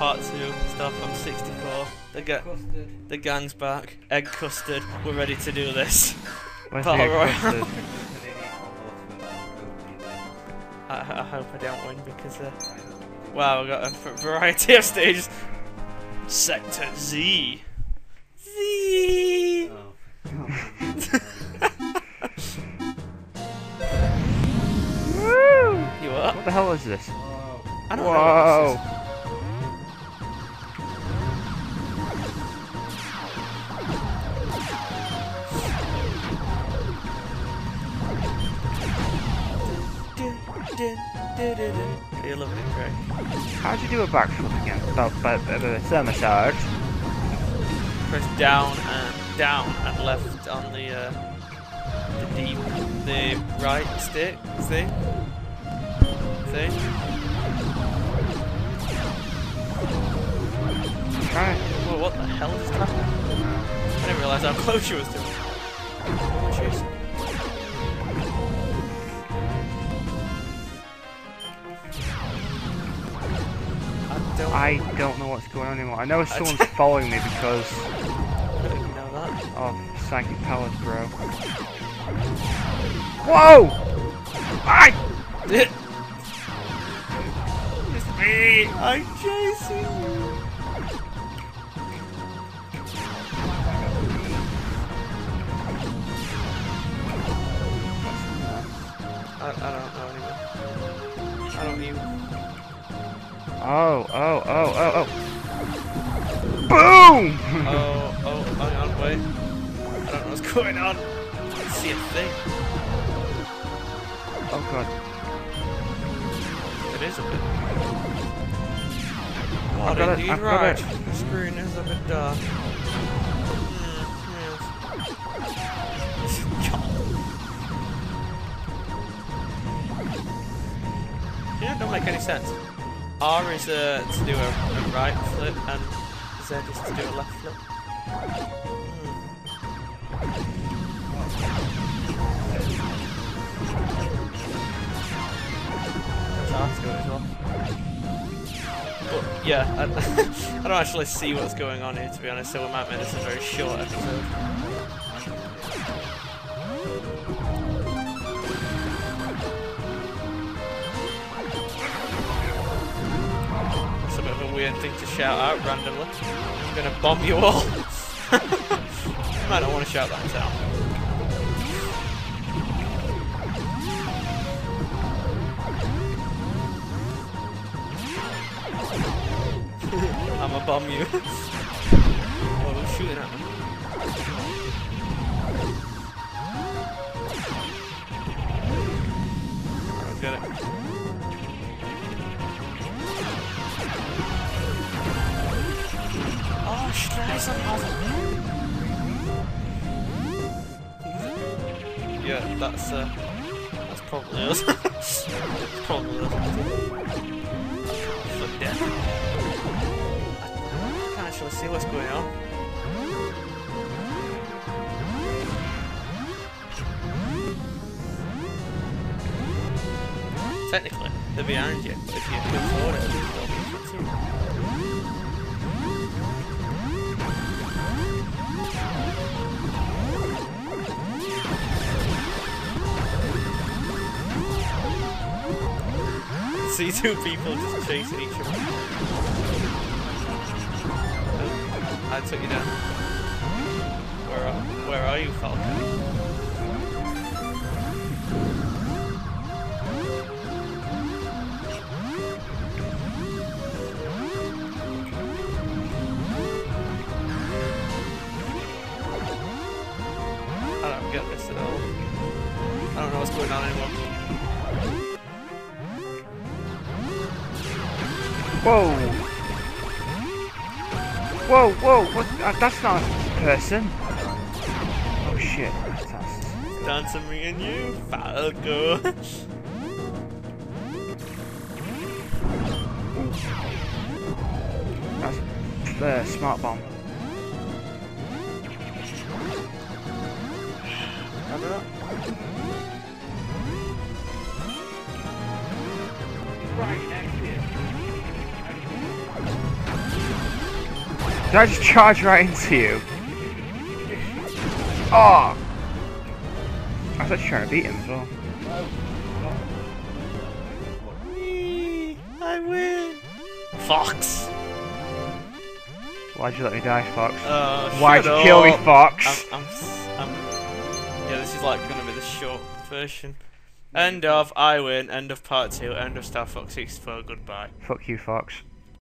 part 2, Star Fox 64. The gang's back. Egg custard. We're ready to do this. Where's Battle Royale? I hope I don't win because wow, I've got a variety of stages. Sector Z. Z. You what? What the hell is this? I don't know what this is. You're loving it, Greg. How'd you do a backflip again? Thermosarge. Press down and left on the right stick. See? See? Right. Whoa, what the hell is that? I didn't realise how close she was to it. Jeez. I don't know what's going on anymore. I know someone's following me because of psychic powers, bro. Whoa! It's me! I'm chasing you! I don't know anymore. I don't even. Oh. Boom! Oh, hang on, wait. I don't know what's going on. I can't see a thing. Oh god. It is a bit. What indeed right. The screen is a bit dark. Yeah, it don't make any sense. R is to do a right flip and Z is to do a left flip. That's hard to do as well. But yeah, I don't actually see what's going on here, to be honest, so we might make this a very short episode. Weird thing to shout out randomly. I'm gonna bomb you all. I might not want to shout that out. I'ma bomb you. Oh, they're shooting at me. Let's get it. Oh, should I have some other? Yeah, that's probably us. That's probably us. Look down. I can't actually see what's going on. Technically, they're behind you if you can afford it. See two people just chasing each other. Oh, I took you down. Where are you, Falco? I don't get this at all. I don't know what's going on anymore. Whoa! Whoa, whoa, what? That's not a person! Oh shit, that's... Down to me and you, Falco! That's the smart bomb. Remember that? Right next to you. Did I just charge right into you? Oh! I was actually trying to beat him as well. I win! Fox! Why'd you let me die, Fox? Why'd you kill me, Fox? Yeah, this is like gonna be the short version. End of I win, end of part 2, end of Star Fox 64, goodbye. Fuck you, Fox.